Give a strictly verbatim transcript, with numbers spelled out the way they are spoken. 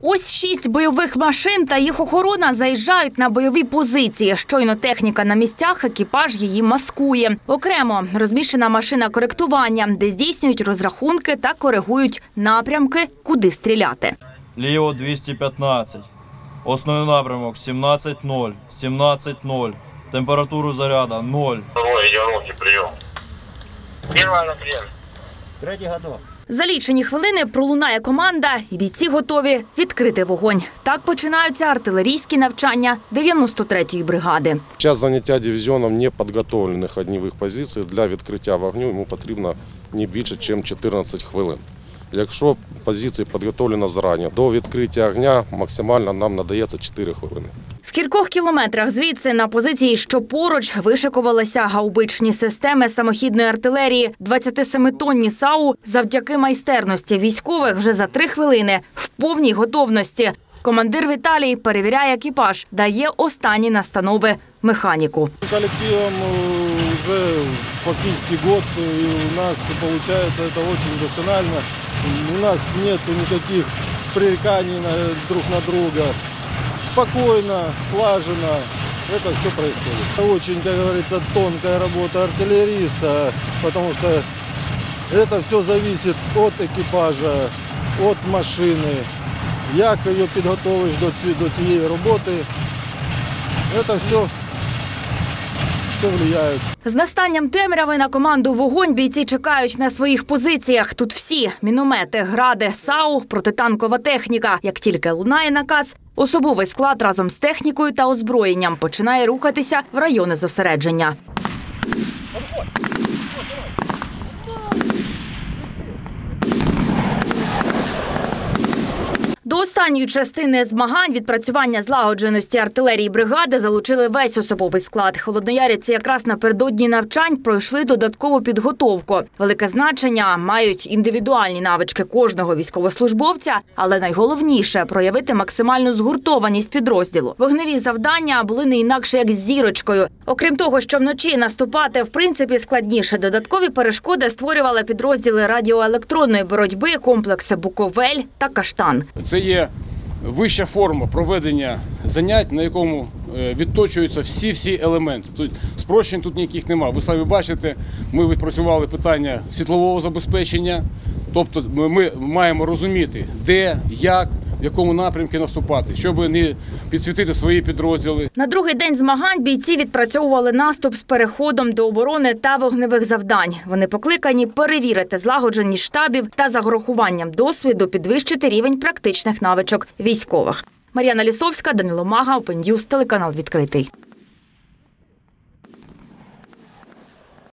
Ось шість бойових машин та їх охорона заїжджають на бойові позиції. Щойно техніка на місцях, екіпаж її маскує. Окремо розміщена машина коректування, де здійснюють розрахунки та коригують напрямки, куди стріляти. Ліво двісті п'ятнадцять, основний напрямок сімнадцять нуль, сімнадцять нуль, температуру заряду нуль. Второй, яроки, прийом. Первый на прием. Третій готов. За лічені хвилини пролунає команда, і бійці готові відкрити вогонь. Так починаються артилерійські навчання дев'яносто третьої бригади. Зараз заняття дивізіоном непідготовлених огнівих позицій. Для відкриття вогню йому потрібно не більше, ніж чотирнадцять хвилин. Якщо позиції підготовлені зарані, до відкриття вогню максимально нам надається чотири хвилини. В кількох кілометрах звідси на позиції, що поруч, вишикувалися гаубичні системи самохідної артилерії. двадцятисемитонні САУ завдяки майстерності військових вже за три хвилини в повній готовності. Командир Віталій перевіряє екіпаж, дає останні настанови механіку. Колективом вже фактично рік, і у нас виходить це дуже досконально. У нас немає ніяких прирікань друг на друга. Спокойно, слаженно. Это все происходит. Очень, как говорится, тонкая работа артиллериста, потому что это все зависит от экипажа, от машины. Як ее подготовишь до цієї роботи, это все. З настанням темряви на команду «Вогонь» бійці чекають на своїх позиціях. Тут всі – міномети, гради, САУ, протитанкова техніка. Як тільки лунає наказ, особовий склад разом з технікою та озброєнням починає рухатися в райони зосередження. До останньої частини змагань відпрацювання злагодженості артилерії бригади залучили весь особовий склад. Холодноярівці якраз напередодні навчань пройшли додаткову підготовку. Велике значення мають індивідуальні навички кожного військовослужбовця, але найголовніше – проявити максимальну згуртованість підрозділу. Вогневі завдання були не інакше, як з зірочкою. Окрім того, що вночі наступати, в принципі, складніше, додаткові перешкоди створювали підрозділи радіоелектронної боротьби, комплекси «Буковель» та «Каштан». Це є вища форма проведення занять, на якому відточуються всі-всі елементи. Тут спрощень тут ніяких немає. Ви самі бачите, ми відпрацювали питання світлового забезпечення, тобто ми маємо розуміти, де, як, в якому напрямку наступати, щоб не підсвітити свої підрозділи. На другий день змагань бійці відпрацьовували наступ з переходом до оборони та вогневих завдань. Вони покликані перевірити злагодженість штабів та за урахуванням досвіду підвищити рівень практичних навичок військових. Марія Налісовська, Данило Мага, ОПНьюз, телеканал «Відкритий».